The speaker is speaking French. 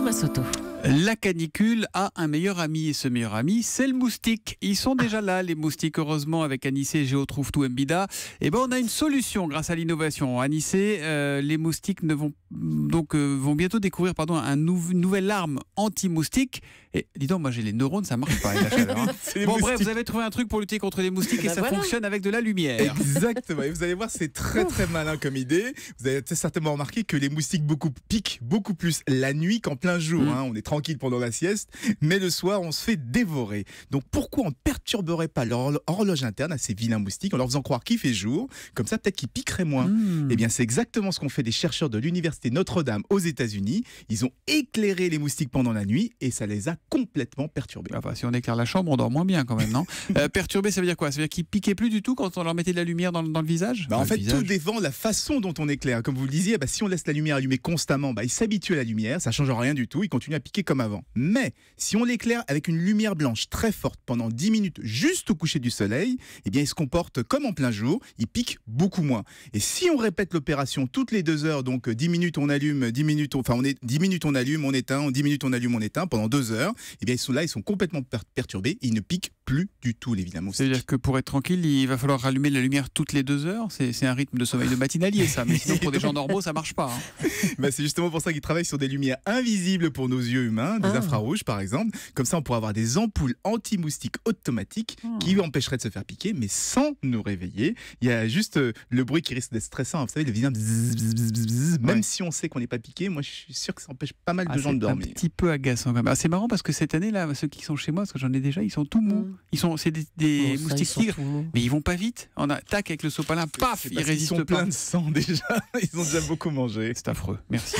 Thomas Soto. La canicule a un meilleur ami et ce meilleur ami, c'est le moustique. Ils sont déjà là, les moustiques, heureusement, avec Anissé Géotrouve Mbida. Et ben on a une solution grâce à l'innovation. Anissé, les moustiques vont bientôt découvrir une nouvelle arme anti-moustique. Et dis donc, moi j'ai les neurones, ça marche pas avec la chaleur. Bon bref, vous avez trouvé un truc pour lutter contre les moustiques et ça fonctionne avec de la lumière. Exactement. Et vous allez voir, c'est très très malin comme idée. Vous avez certainement remarqué que les moustiques piquent beaucoup plus la nuit qu'en plein jour. Hein. On est tranquille pendant la sieste, mais le soir on se fait dévorer. Donc pourquoi on ne perturberait pas leur horloge interne à ces vilains moustiques en leur faisant croire qu'il fait jour, comme ça peut-être qu'ils piqueraient moins. Eh bien c'est exactement ce qu'ont fait des chercheurs de l'université Notre-Dame aux États-Unis. Ils ont éclairé les moustiques pendant la nuit et ça les a complètement perturbés. Enfin, si on éclaire la chambre, on dort moins bien quand même, non? Perturbé, ça veut dire quoi? Ça veut dire qu'ils piquaient plus du tout quand on leur mettait de la lumière dans le visage? En fait, tout dépend de la façon dont on éclaire. Comme vous le disiez, si on laisse la lumière allumée constamment, ils s'habituent à la lumière, ça ne change rien du tout, ils continuent à piquer comme avant. Mais si on l'éclaire avec une lumière blanche très forte pendant 10 minutes juste au coucher du soleil, eh bien il se comporte comme en plein jour, il pique beaucoup moins. Et si on répète l'opération toutes les 2 heures, donc 10 minutes on allume, 10 minutes on allume, on éteint, 10 minutes on allume, on éteint pendant 2 heures, eh bien ils sont là, ils sont complètement perturbés, ils ne piquent plus du tout, évidemment. C'est-à-dire que pour être tranquille, il va falloir rallumer la lumière toutes les 2 heures. C'est un rythme de sommeil de matinalier, ça. Mais sinon, pour des gens normaux, ça marche pas. Hein. C'est justement pour ça qu'ils travaillent sur des lumières invisibles pour nos yeux humains, des infrarouges par exemple. Comme ça, on pourrait avoir des ampoules anti-moustiques automatiques qui empêcheraient de se faire piquer, mais sans nous réveiller. Il y a juste le bruit qui risque d'être stressant. Vous savez, le vilain bzz, bzz, bzz, bzz, même si on sait qu'on n'est pas piqué, moi je suis sûr que ça empêche pas mal de gens de dormir. C'est un petit peu agaçant quand même. C'est marrant parce que cette année là, ceux qui sont chez moi, parce que j'en ai déjà, ils sont tout mous. C'est des moustiques tigres, mais ils vont pas vite. On attaque avec le sopalin, paf, ils résistent. Ils sont pleins de sang déjà, ils ont déjà beaucoup mangé. C'est affreux, merci.